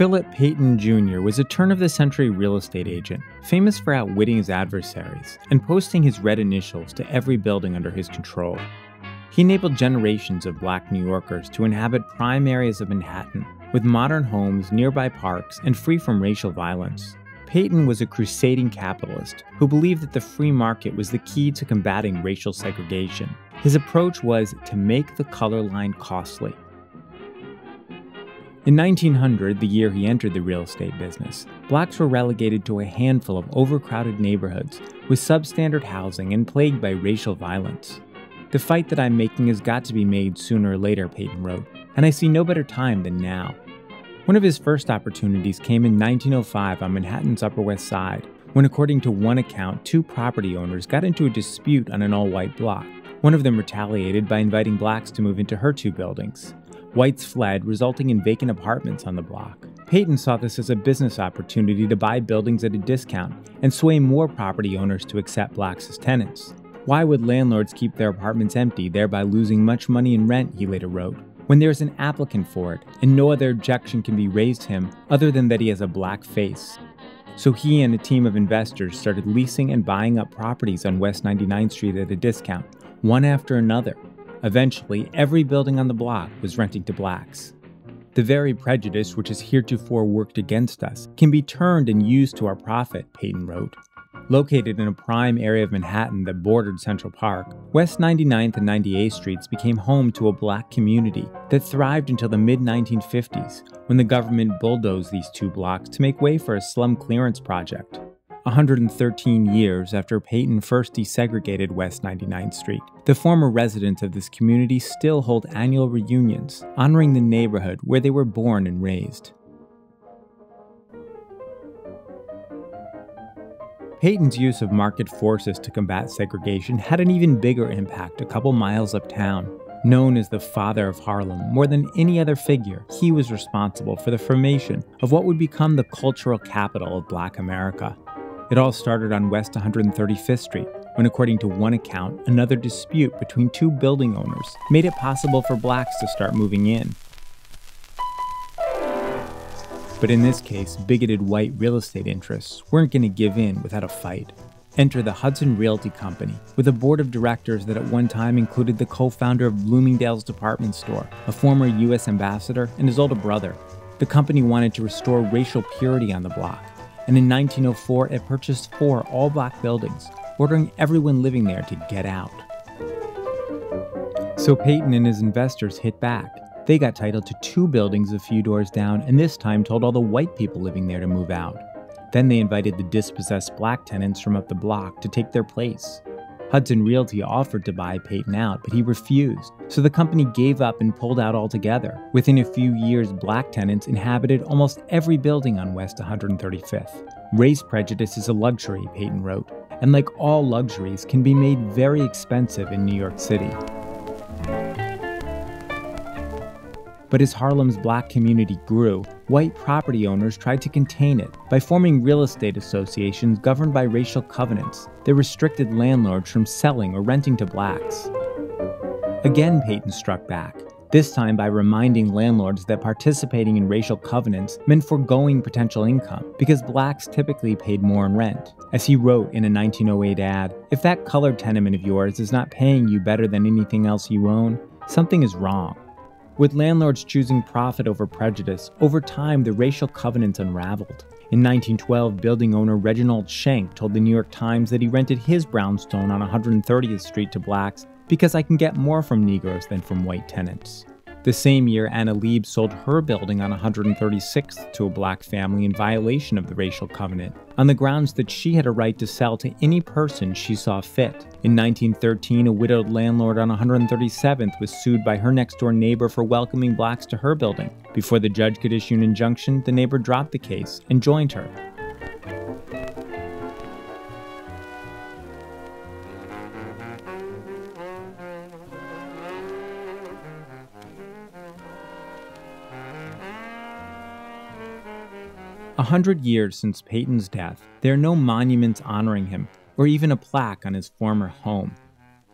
Philip Payton Jr. was a turn-of-the-century real estate agent, famous for outwitting his adversaries and posting his red initials to every building under his control. He enabled generations of Black New Yorkers to inhabit prime areas of Manhattan, with modern homes, nearby parks, and free from racial violence. Payton was a crusading capitalist who believed that the free market was the key to combating racial segregation. His approach was to make the color line costly. In 1900, the year he entered the real estate business, Blacks were relegated to a handful of overcrowded neighborhoods with substandard housing and plagued by racial violence. "The fight that I'm making has got to be made sooner or later," Payton wrote, "and I see no better time than now." One of his first opportunities came in 1905 on Manhattan's Upper West Side, when, according to one account, two property owners got into a dispute on an all-white block. One of them retaliated by inviting Blacks to move into her two buildings. Whites fled, resulting in vacant apartments on the block. Payton saw this as a business opportunity to buy buildings at a discount and sway more property owners to accept Blacks as tenants. "Why would landlords keep their apartments empty, thereby losing much money in rent," he later wrote, "when there is an applicant for it, and no other objection can be raised to him other than that he has a black face?" So he and a team of investors started leasing and buying up properties on West 99th Street at a discount, one after another. Eventually, every building on the block was renting to Blacks. "The very prejudice which has heretofore worked against us can be turned and used to our profit," Payton wrote. Located in a prime area of Manhattan that bordered Central Park, West 99th and 98th Streets became home to a Black community that thrived until the mid-1950s, when the government bulldozed these two blocks to make way for a slum clearance project. 113 years after Payton first desegregated West 99th Street, the former residents of this community still hold annual reunions, honoring the neighborhood where they were born and raised. Payton's use of market forces to combat segregation had an even bigger impact a couple miles uptown. Known as the father of Harlem, more than any other figure, he was responsible for the formation of what would become the cultural capital of Black America. It all started on West 135th Street, when, according to one account, another dispute between two building owners made it possible for Blacks to start moving in. But in this case, bigoted white real estate interests weren't going to give in without a fight. Enter the Hudson Realty Company, with a board of directors that at one time included the co-founder of Bloomingdale's department store, a former U.S. ambassador, and his older brother. The company wanted to restore racial purity on the block, and in 1904 it purchased four all-Black buildings, ordering everyone living there to get out. So Payton and his investors hit back. They got title to two buildings a few doors down, and this time told all the white people living there to move out. Then they invited the dispossessed Black tenants from up the block to take their place. Hudson Realty offered to buy Payton out, but he refused, so the company gave up and pulled out altogether. Within a few years, Black tenants inhabited almost every building on West 135th. "Race prejudice is a luxury," Payton wrote, "and like all luxuries, can be made very expensive in New York City." But as Harlem's Black community grew, white property owners tried to contain it by forming real estate associations governed by racial covenants that restricted landlords from selling or renting to Blacks. Again, Payton struck back, this time by reminding landlords that participating in racial covenants meant foregoing potential income, because Blacks typically paid more in rent. As he wrote in a 1908 ad, "If that colored tenement of yours is not paying you better than anything else you own, something is wrong." With landlords choosing profit over prejudice, over time the racial covenants unraveled. In 1912, building owner Reginald Schenck told the New York Times that he rented his brownstone on 130th Street to Blacks because "I can get more from Negroes than from white tenants." The same year, Anna Lieb sold her building on 136th to a Black family in violation of the racial covenant, on the grounds that she had a right to sell to any person she saw fit. In 1913, a widowed landlord on 137th was sued by her next-door neighbor for welcoming Blacks to her building. Before the judge could issue an injunction, the neighbor dropped the case and joined her. A 100 years since Payton's death, there are no monuments honoring him, or even a plaque on his former home.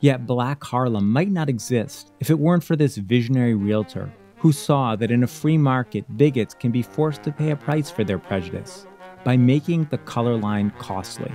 Yet Black Harlem might not exist if it weren't for this visionary realtor, who saw that in a free market, bigots can be forced to pay a price for their prejudice by making the color line costly.